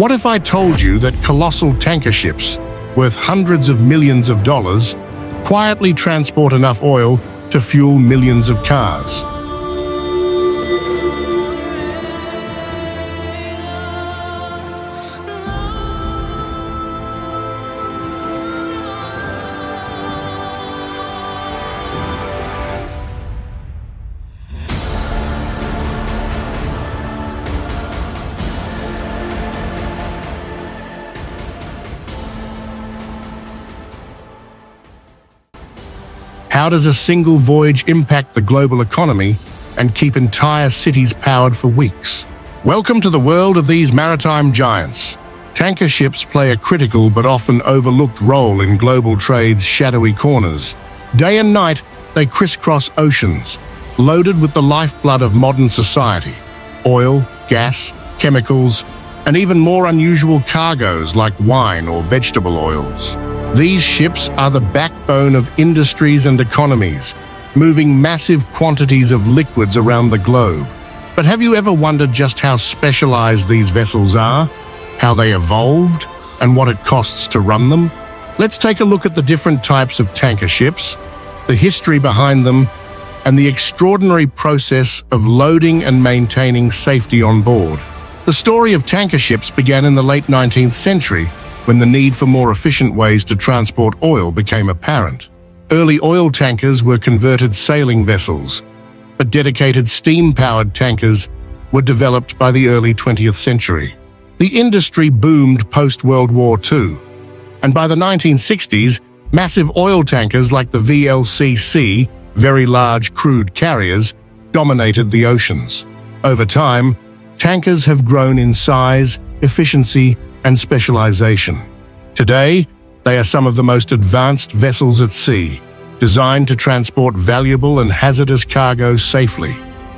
What if I told you that colossal tanker ships, worth hundreds of millions of dollars, quietly transport enough oil to fuel millions of cars? How does a single voyage impact the global economy and keep entire cities powered for weeks? Welcome to the world of these maritime giants. Tanker ships play a critical but often overlooked role in global trade's shadowy corners. Day and night, they crisscross oceans, loaded with the lifeblood of modern society: oil, gas, chemicals, and even more unusual cargoes like wine or vegetable oils. These ships are the backbone of industries and economies, moving massive quantities of liquids around the globe. But have you ever wondered just how specialized these vessels are, how they evolved, and what it costs to run them? Let's take a look at the different types of tanker ships, the history behind them, and the extraordinary process of loading and maintaining safety on board. The story of tanker ships began in the late 19th century, when the need for more efficient ways to transport oil became apparent. Early oil tankers were converted sailing vessels, but dedicated steam-powered tankers were developed by the early 20th century. The industry boomed post-World War II, and by the 1960s, massive oil tankers like the VLCC, very large crude carriers, dominated the oceans. Over time, tankers have grown in size, efficiency, and specialization. Today, they are some of the most advanced vessels at sea, designed to transport valuable and hazardous cargo safely.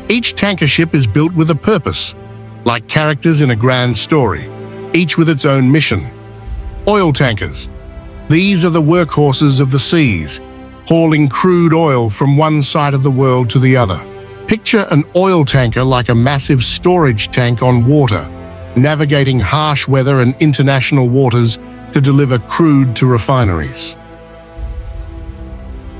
Each tanker ship is built with a purpose, like characters in a grand story, each with its own mission. Oil tankers. These are the workhorses of the seas, hauling crude oil from one side of the world to the other. Picture an oil tanker like a massive storage tank on water, navigating harsh weather and international waters to deliver crude to refineries.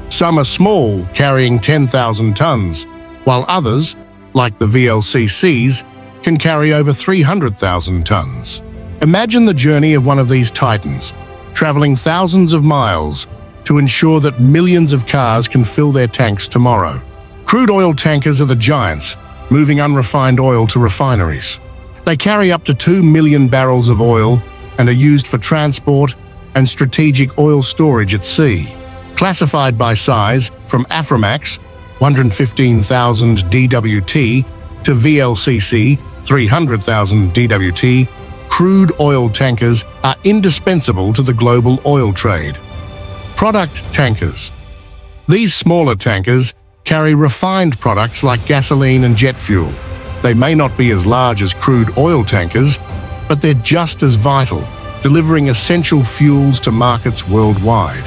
Some are small, carrying 10,000 tons, while others, like the VLCCs, can carry over 300,000 tons. Imagine the journey of one of these titans, traveling thousands of miles to ensure that millions of cars can fill their tanks tomorrow. Crude oil tankers are the giants, moving unrefined oil to refineries. They carry up to 2 million barrels of oil and are used for transport and strategic oil storage at sea. Classified by size, from Aframax, 115,000 DWT, to VLCC, 300,000 DWT, crude oil tankers are indispensable to the global oil trade. Product tankers. These smaller tankers carry refined products like gasoline and jet fuel. They may not be as large as crude oil tankers, but they're just as vital, delivering essential fuels to markets worldwide.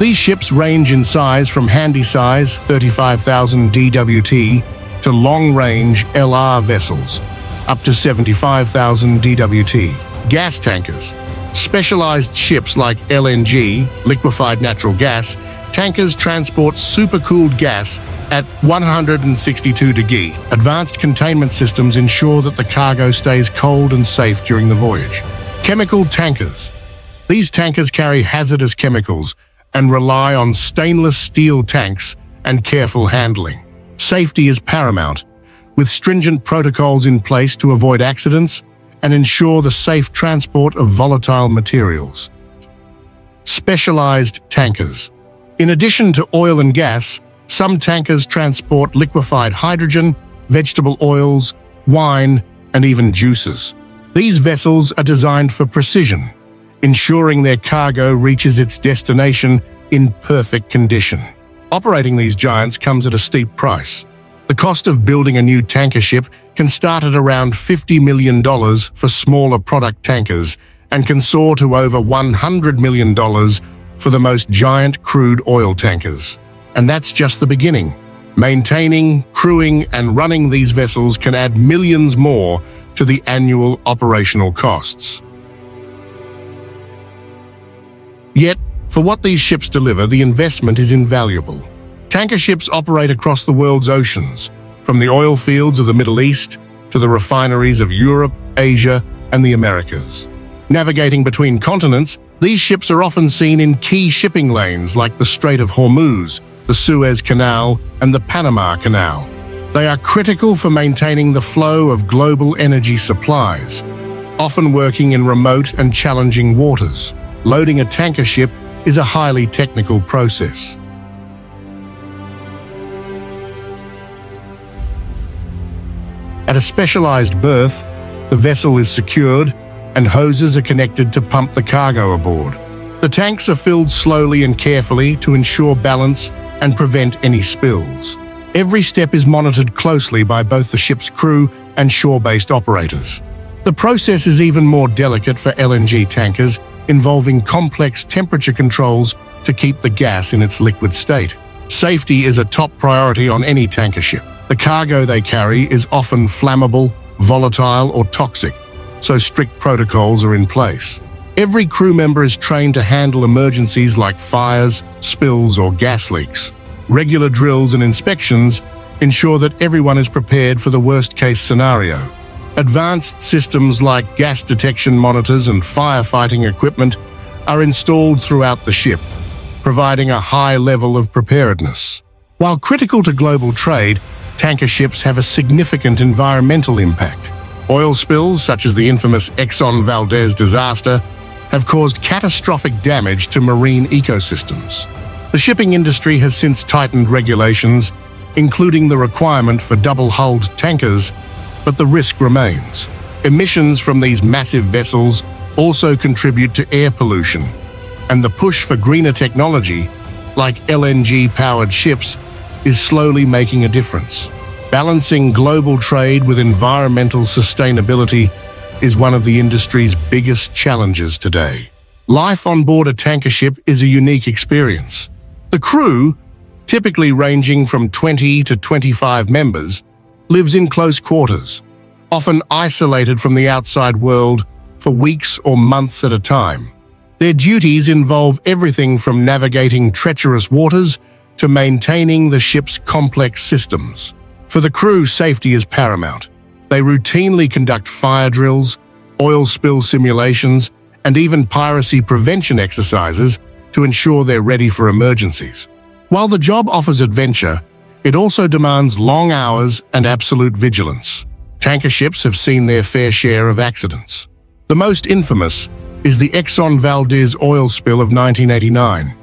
These ships range in size from handysize 35,000 DWT to long-range LR vessels, up to 75,000 DWT. Gas tankers. Specialized ships like LNG, liquefied natural gas, tankers transport supercooled gas at 162 degrees. Advanced containment systems ensure that the cargo stays cold and safe during the voyage. Chemical tankers. These tankers carry hazardous chemicals and rely on stainless steel tanks and careful handling. Safety is paramount, with stringent protocols in place to avoid accidents and ensure the safe transport of volatile materials. Specialized tankers. In addition to oil and gas, some tankers transport liquefied hydrogen, vegetable oils, wine, and even juices. These vessels are designed for precision, ensuring their cargo reaches its destination in perfect condition. Operating these giants comes at a steep price. The cost of building a new tanker ship can start at around $50 million for smaller product tankers and can soar to over $100 million for the most giant crude oil tankers. And that's just the beginning. Maintaining, crewing, and running these vessels can add millions more to the annual operational costs. Yet, for what these ships deliver, the investment is invaluable. Tanker ships operate across the world's oceans, from the oil fields of the Middle East to the refineries of Europe, Asia, and the Americas. Navigating between continents, these ships are often seen in key shipping lanes like the Strait of Hormuz, the Suez Canal, and the Panama Canal. They are critical for maintaining the flow of global energy supplies, often working in remote and challenging waters. Loading a tanker ship is a highly technical process. At a specialized berth, the vessel is secured and hoses are connected to pump the cargo aboard. The tanks are filled slowly and carefully to ensure balance and prevent any spills. Every step is monitored closely by both the ship's crew and shore-based operators. The process is even more delicate for LNG tankers, involving complex temperature controls to keep the gas in its liquid state. Safety is a top priority on any tanker ship. The cargo they carry is often flammable, volatile, or toxic, so strict protocols are in place. Every crew member is trained to handle emergencies like fires, spills, or gas leaks. Regular drills and inspections ensure that everyone is prepared for the worst-case scenario. Advanced systems like gas detection monitors and firefighting equipment are installed throughout the ship, providing a high level of preparedness. While critical to global trade, tanker ships have a significant environmental impact. Oil spills, such as the infamous Exxon Valdez disaster, have caused catastrophic damage to marine ecosystems. The shipping industry has since tightened regulations, including the requirement for double-hulled tankers, but the risk remains. Emissions from these massive vessels also contribute to air pollution, and the push for greener technology, like LNG-powered ships, is slowly making a difference. Balancing global trade with environmental sustainability is one of the industry's biggest challenges today. Life on board a tanker ship is a unique experience. The crew, typically ranging from 20 to 25 members, lives in close quarters, often isolated from the outside world for weeks or months at a time. Their duties involve everything from navigating treacherous waters to maintaining the ship's complex systems. For the crew, safety is paramount. They routinely conduct fire drills, oil spill simulations, and even piracy prevention exercises to ensure they're ready for emergencies. While the job offers adventure, it also demands long hours and absolute vigilance. Tanker ships have seen their fair share of accidents. The most infamous is the Exxon Valdez oil spill of 1989,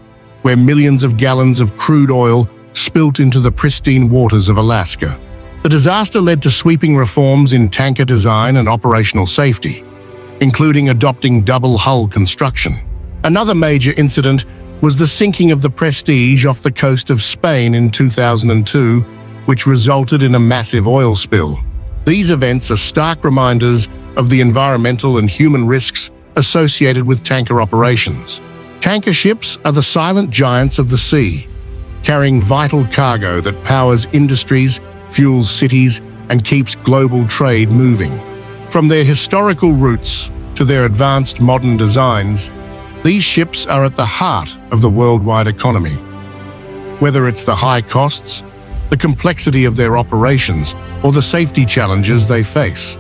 where millions of gallons of crude oil spilt into the pristine waters of Alaska. The disaster led to sweeping reforms in tanker design and operational safety, including adopting double-hull construction. Another major incident was the sinking of the Prestige off the coast of Spain in 2002, which resulted in a massive oil spill. These events are stark reminders of the environmental and human risks associated with tanker operations. Tanker ships are the silent giants of the sea, carrying vital cargo that powers industries, fuels cities, and keeps global trade moving. From their historical roots to their advanced modern designs, these ships are at the heart of the worldwide economy. Whether it's the high costs, the complexity of their operations, or the safety challenges they face,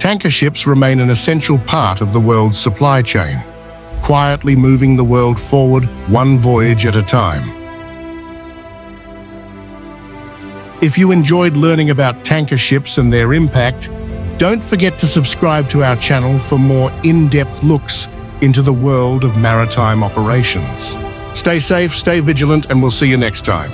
tanker ships remain an essential part of the world's supply chain, quietly moving the world forward one voyage at a time. If you enjoyed learning about tanker ships and their impact, don't forget to subscribe to our channel for more in-depth looks into the world of maritime operations. Stay safe, stay vigilant, and we'll see you next time.